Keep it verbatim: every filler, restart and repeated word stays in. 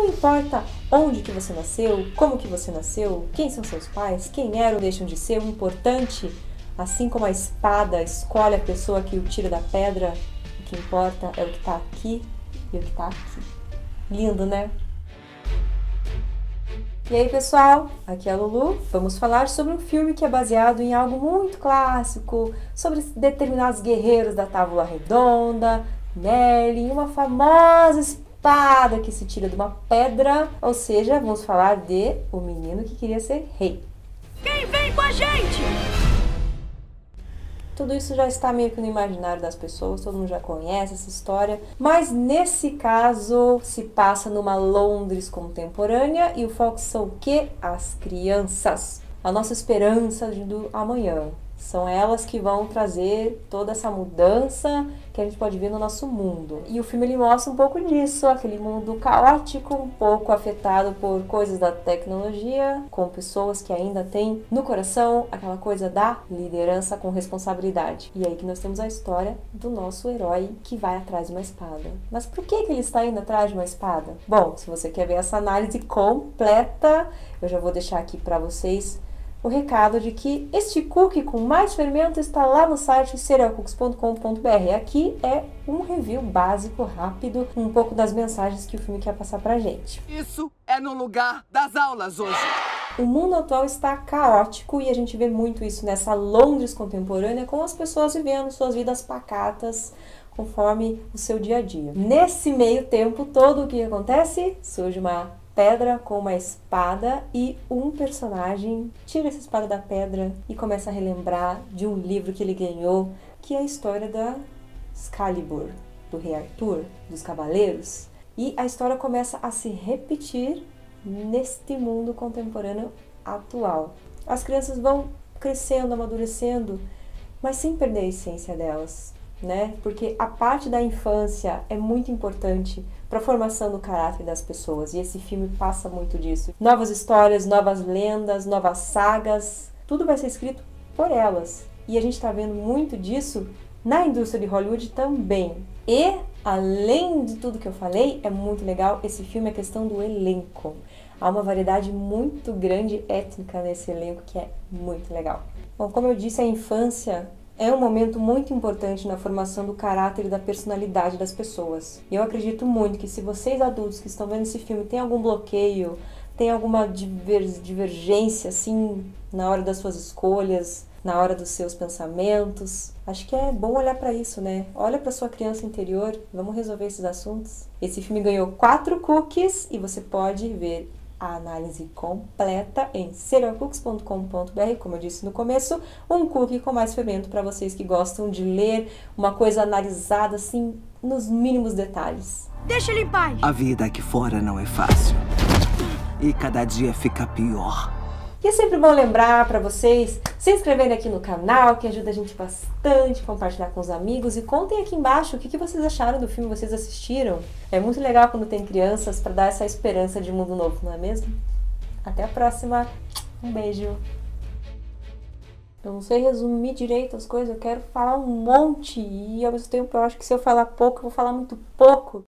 Não importa onde que você nasceu, como que você nasceu, quem são seus pais, quem eram ou deixam de ser, o importante, assim como a espada escolhe a pessoa que o tira da pedra, o que importa é o que está aqui e o que está aqui. Lindo, né? E aí pessoal, aqui é a Lulu, vamos falar sobre um filme que é baseado em algo muito clássico, sobre determinados guerreiros da Távola Redonda, Merlin, uma famosa espada que se tira de uma pedra, ou seja, vamos falar de O Menino que Queria Ser Rei. Quem vem com a gente? Tudo isso já está meio que no imaginário das pessoas, todo mundo já conhece essa história, mas nesse caso se passa numa Londres contemporânea e o foco são o quê? As crianças, a nossa esperança do amanhã. São elas que vão trazer toda essa mudança que a gente pode ver no nosso mundo. E o filme ele mostra um pouco disso, aquele mundo caótico, um pouco afetado por coisas da tecnologia, com pessoas que ainda têm no coração aquela coisa da liderança com responsabilidade. E aí que nós temos a história do nosso herói que vai atrás de uma espada. Mas por que que ele está indo atrás de uma espada? Bom, se você quer ver essa análise completa, eu já vou deixar aqui para vocês o recado de que este cookie com mais fermento está lá no site serial cookies ponto com ponto br. Aqui é um review básico, rápido, um pouco das mensagens que o filme quer passar pra gente. Isso é no lugar das aulas hoje. O mundo atual está caótico e a gente vê muito isso nessa Londres contemporânea, com as pessoas vivendo suas vidas pacatas, conforme o seu dia a dia. Nesse meio tempo todo, o que acontece? Surge uma pedra com uma espada e um personagem tira essa espada da pedra e começa a relembrar de um livro que ele ganhou, que é a história da Excalibur, do Rei Arthur, dos Cavaleiros. E a história começa a se repetir neste mundo contemporâneo atual. As crianças vão crescendo, amadurecendo, mas sem perder a essência delas, né? Porque a parte da infância é muito importante para a formação do caráter das pessoas, e esse filme passa muito disso. Novas histórias, novas lendas, novas sagas, tudo vai ser escrito por elas. E a gente está vendo muito disso na indústria de Hollywood também. E, além de tudo que eu falei, é muito legal esse filme, a questão do elenco. Há uma variedade muito grande étnica nesse elenco que é muito legal. Bom, como eu disse, a infância é um momento muito importante na formação do caráter e da personalidade das pessoas. E eu acredito muito que se vocês adultos que estão vendo esse filme têm algum bloqueio, tem alguma diver divergência assim na hora das suas escolhas, na hora dos seus pensamentos, acho que é bom olhar para isso, né? Olha para sua criança interior, vamos resolver esses assuntos. Esse filme ganhou quatro cookies e você pode ver a análise completa em serial cookies ponto com ponto br, como eu disse no começo, um cookie com mais fermento para vocês que gostam de ler uma coisa analisada assim nos mínimos detalhes. Deixa ele em paz. A vida aqui fora não é fácil e cada dia fica pior. E é sempre bom lembrar para vocês se inscreverem aqui no canal, que ajuda a gente bastante, compartilhar com os amigos. E contem aqui embaixo o que vocês acharam do filme, vocês assistiram. É muito legal quando tem crianças para dar essa esperança de mundo novo, não é mesmo? Até a próxima. Um beijo. Eu não sei resumir direito as coisas, eu quero falar um monte. E ao mesmo tempo eu acho que se eu falar pouco, eu vou falar muito pouco.